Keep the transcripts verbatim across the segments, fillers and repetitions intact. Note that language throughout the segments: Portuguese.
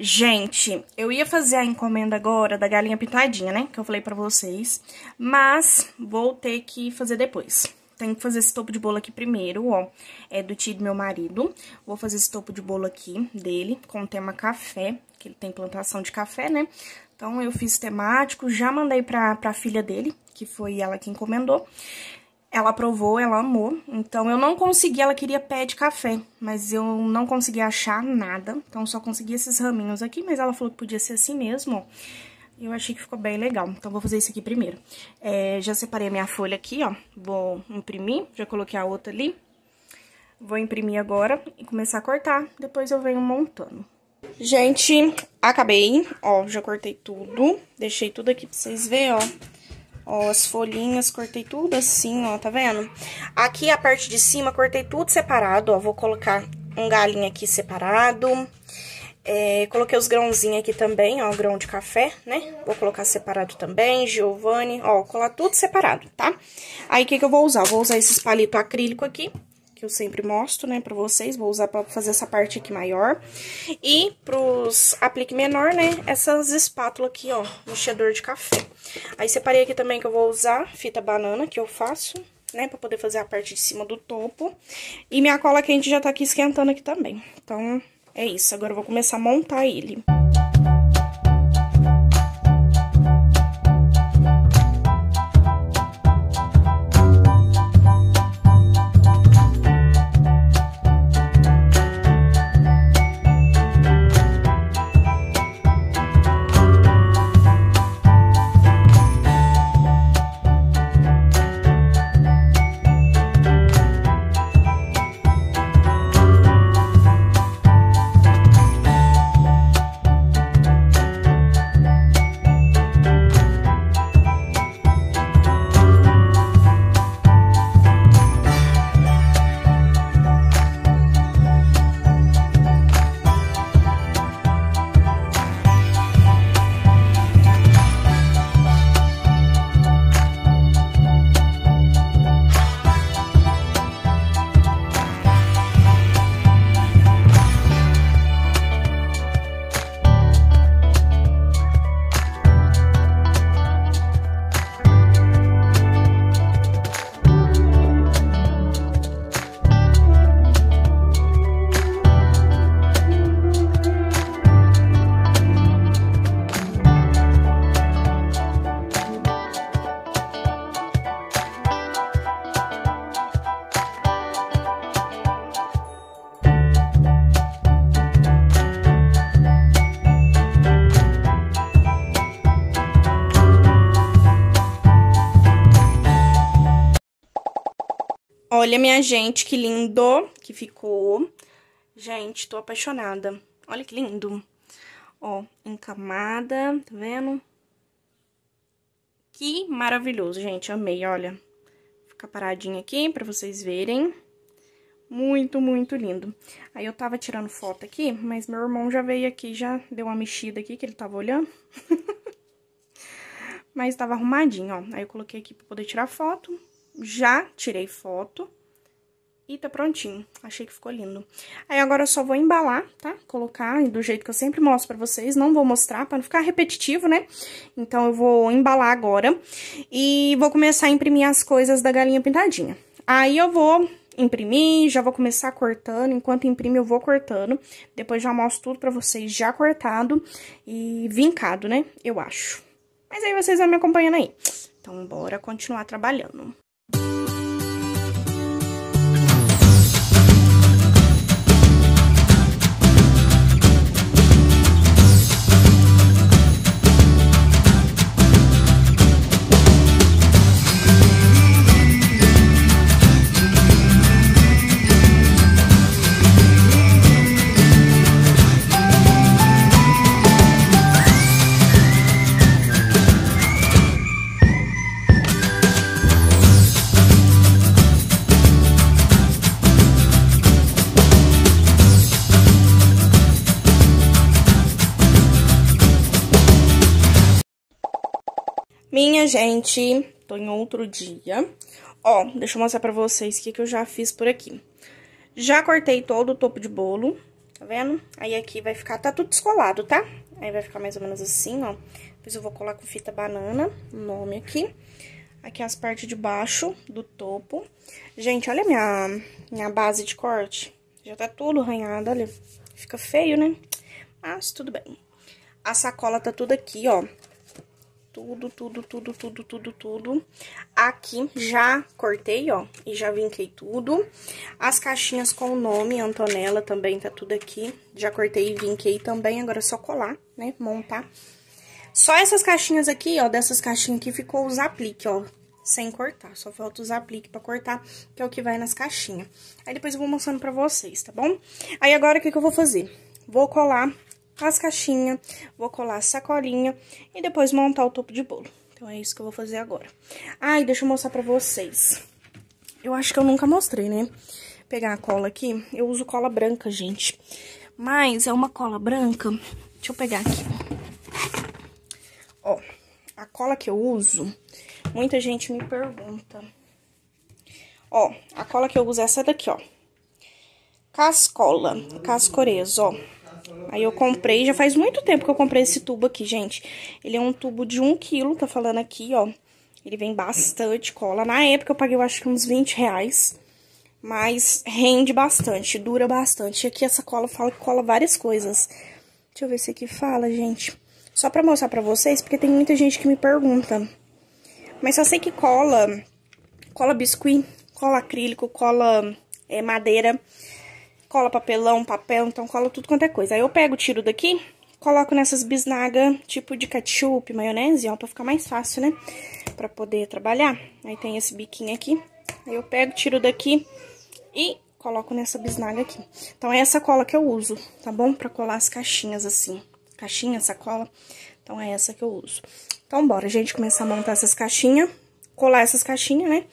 Gente, eu ia fazer a encomenda agora da galinha pintadinha, né? Que eu falei pra vocês. Mas vou ter que fazer depois. Tenho que fazer esse topo de bolo aqui primeiro, ó. É do tio do meu marido. Vou fazer esse topo de bolo aqui dele, com o tema café. Que ele tem plantação de café, né? Então, eu fiz temático, já mandei pra, pra filha dele, que foi ela que encomendou. Ela aprovou, ela amou, então eu não consegui, ela queria pé de café, mas eu não consegui achar nada, então só consegui esses raminhos aqui, mas ela falou que podia ser assim mesmo, ó. Eu achei que ficou bem legal, então vou fazer isso aqui primeiro. É, já separei a minha folha aqui, ó, vou imprimir, já coloquei a outra ali, vou imprimir agora e começar a cortar, depois eu venho montando. Gente, acabei, ó, já cortei tudo, deixei tudo aqui pra vocês verem, ó. Ó, as folhinhas, cortei tudo assim, ó, tá vendo? Aqui a parte de cima, cortei tudo separado, ó, vou colocar um galinho aqui separado. É, coloquei os grãozinhos aqui também, ó, grão de café, né? Vou colocar separado também, Giovani, ó, colar tudo separado, tá? Aí, o que que eu vou usar? Eu vou usar esses palitos acrílico aqui, que eu sempre mostro, né, pra vocês. Vou usar pra fazer essa parte aqui maior. E pros aplique menor, né, essas espátulas aqui, ó, mexedor de café. Aí, separei aqui também que eu vou usar fita banana, que eu faço, né, pra poder fazer a parte de cima do topo. E minha cola quente já tá aqui esquentando aqui também. Então, é isso. Agora eu vou começar a montar ele. Olha, minha gente, que lindo que ficou. Gente, tô apaixonada. Olha que lindo. Ó, encamada, tá vendo? Que maravilhoso, gente. Amei, olha. Fica paradinha aqui pra vocês verem. Muito, muito lindo. Aí eu tava tirando foto aqui, mas meu irmão já veio aqui, já deu uma mexida aqui, que ele tava olhando. Mas tava arrumadinho, ó. Aí eu coloquei aqui pra poder tirar foto. Já tirei foto e tá prontinho. Achei que ficou lindo. Aí agora eu só vou embalar, tá? Colocar do jeito que eu sempre mostro pra vocês. Não vou mostrar pra não ficar repetitivo, né? Então eu vou embalar agora e vou começar a imprimir as coisas da galinha pintadinha. Aí eu vou imprimir, já vou começar cortando. Enquanto imprime eu vou cortando. Depois já mostro tudo pra vocês já cortado e vincado, né? Eu acho. Mas aí vocês vão me acompanhando aí. Então bora continuar trabalhando. Minha gente, tô em outro dia. Ó, deixa eu mostrar pra vocês o que, que eu já fiz por aqui. Já cortei todo o topo de bolo, Tá vendo? Aí aqui vai ficar, tá tudo descolado, tá? Aí vai ficar mais ou menos assim, ó. Depois eu vou colar com fita banana o nome aqui. Aqui as partes de baixo do topo. Gente, olha a minha, minha base de corte. Já tá tudo arranhado, olha. Fica feio, né? Mas tudo bem. A sacola tá tudo aqui, ó. Tudo, tudo, tudo, tudo, tudo, tudo. Aqui já cortei, ó, e já vinquei tudo. As caixinhas com o nome, Antonella, também tá tudo aqui. Já cortei e vinquei também, agora é só colar, né, montar. Só essas caixinhas aqui, ó, dessas caixinhas aqui ficou os apliques, ó, sem cortar. Só falta os apliques pra cortar, que é o que vai nas caixinhas. Aí depois eu vou mostrando pra vocês, tá bom? Aí agora o que que eu vou fazer? Vou colar as caixinhas, vou colar a sacolinha e depois montar o topo de bolo. Então, é isso que eu vou fazer agora. Ah, e deixa eu mostrar pra vocês. Eu acho que eu nunca mostrei, né? Pegar a cola aqui. Eu uso cola branca, gente. Mas é uma cola branca... Deixa eu pegar aqui. Ó, a cola que eu uso... Muita gente me pergunta. Ó, a cola que eu uso é essa daqui, ó. Cascola, Cascorezo, ó. Aí eu comprei, já faz muito tempo que eu comprei esse tubo aqui, gente. Ele é um tubo de um quilo, tá falando aqui, ó. Ele vem bastante cola. Na época eu paguei, eu acho que uns vinte reais. Mas rende bastante, dura bastante. Aqui essa cola fala que cola várias coisas. Deixa eu ver se aqui fala, gente. Só pra mostrar pra vocês, porque tem muita gente que me pergunta. Mas só sei que cola, cola biscuit, cola acrílico, cola é, madeira... Cola papelão, papel, então cola tudo quanto é coisa. Aí eu pego o tiro daqui, coloco nessas bisnagas, tipo de ketchup, maionese, ó, pra ficar mais fácil, né? Pra poder trabalhar. Aí tem esse biquinho aqui, aí eu pego o tiro daqui e coloco nessa bisnaga aqui. Então é essa cola que eu uso, tá bom? Pra colar as caixinhas assim. Caixinha, sacola, então é essa que eu uso. Então bora, gente, começar a montar essas caixinhas, colar essas caixinhas, né?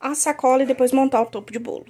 A sacola e depois montar o topo de bolo.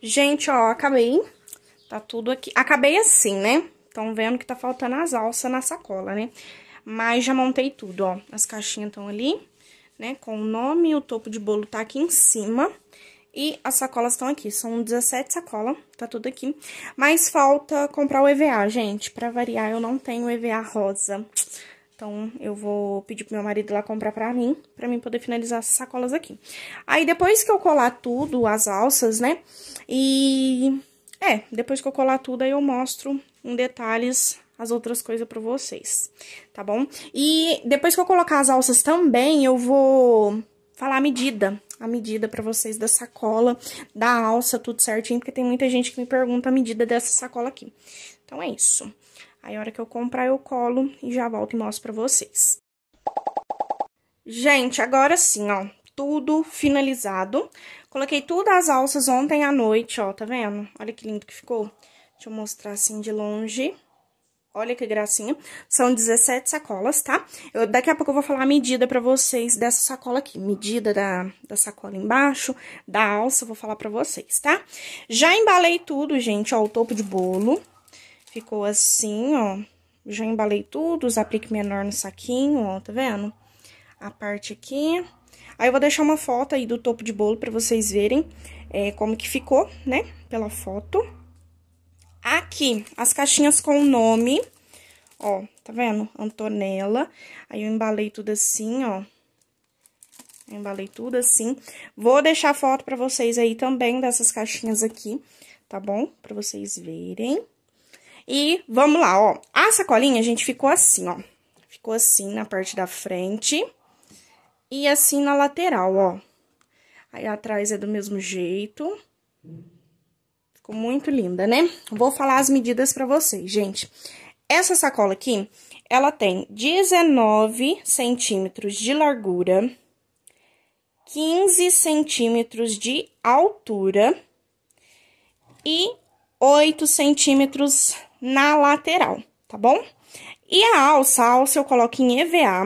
Gente, ó, acabei. Tá tudo aqui. Acabei assim, né? Estão vendo que tá faltando as alças na sacola, né? Mas já montei tudo, ó. As caixinhas estão ali, né? Com o nome, o topo de bolo tá aqui em cima. E as sacolas estão aqui. São dezessete sacolas, tá tudo aqui. Mas falta comprar o E V A, gente. Pra variar, eu não tenho E V A rosa. Então, eu vou pedir pro meu marido lá comprar pra mim, pra mim poder finalizar essas sacolas aqui. Aí, depois que eu colar tudo, as alças, né, e... É, depois que eu colar tudo, aí eu mostro em detalhes as outras coisas pra vocês, tá bom? E depois que eu colocar as alças também, eu vou falar a medida, a medida pra vocês da sacola, da alça, tudo certinho, porque tem muita gente que me pergunta a medida dessa sacola aqui. Então, é isso. Aí, a hora que eu comprar, eu colo e já volto e mostro pra vocês. Gente, agora sim, ó, tudo finalizado. Coloquei tudo as alças ontem à noite, ó, tá vendo? Olha que lindo que ficou. Deixa eu mostrar assim de longe. Olha que gracinha. São dezessete sacolas, tá? Eu, daqui a pouco eu vou falar a medida pra vocês dessa sacola aqui. Medida da, da sacola embaixo, da alça, eu vou falar pra vocês, tá? Já embalei tudo, gente, ó, o topo de bolo. Ficou assim, ó, já embalei tudo, os aplique menor no saquinho, ó, tá vendo? A parte aqui. Aí eu vou deixar uma foto aí do topo de bolo pra vocês verem é, como que ficou, né, pela foto. Aqui, as caixinhas com o nome, ó, tá vendo? Antonella. Aí eu embalei tudo assim, ó. Eu embalei tudo assim. Vou deixar a foto pra vocês aí também dessas caixinhas aqui, tá bom? Pra vocês verem. E vamos lá, ó, a sacolinha, gente, ficou assim, ó, ficou assim na parte da frente e assim na lateral, ó, aí atrás é do mesmo jeito, ficou muito linda, né? Vou falar as medidas pra vocês, gente. Essa sacola aqui, ela tem dezenove centímetros de largura, quinze centímetros de altura e oito centímetros na lateral, tá bom? E a alça, a alça eu coloco em E V A,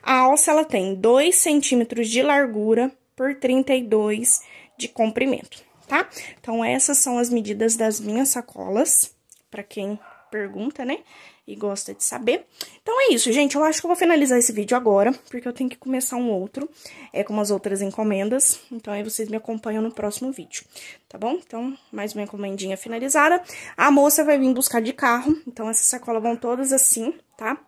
a alça ela tem dois centímetros de largura por trinta e dois de comprimento, tá? Então, essas são as medidas das minhas sacolas, pra quem pergunta, né? E gosta de saber. Então, é isso, gente, eu acho que eu vou finalizar esse vídeo agora, porque eu tenho que começar um outro, é com as outras encomendas, então aí vocês me acompanham no próximo vídeo, tá bom? Então, mais uma encomendinha finalizada. A moça vai vir buscar de carro, então essas sacolas vão todas assim, tá?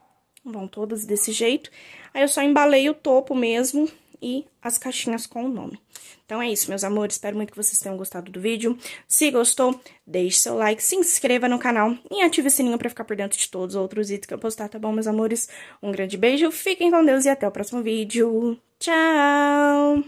Vão todas desse jeito. Aí eu só embalei o topo mesmo e as caixinhas com o nome. Então, é isso, meus amores. Espero muito que vocês tenham gostado do vídeo. Se gostou, deixe seu like, se inscreva no canal e ative o sininho pra ficar por dentro de todos os outros vídeos que eu postar, tá bom, meus amores? Um grande beijo, fiquem com Deus e até o próximo vídeo. Tchau!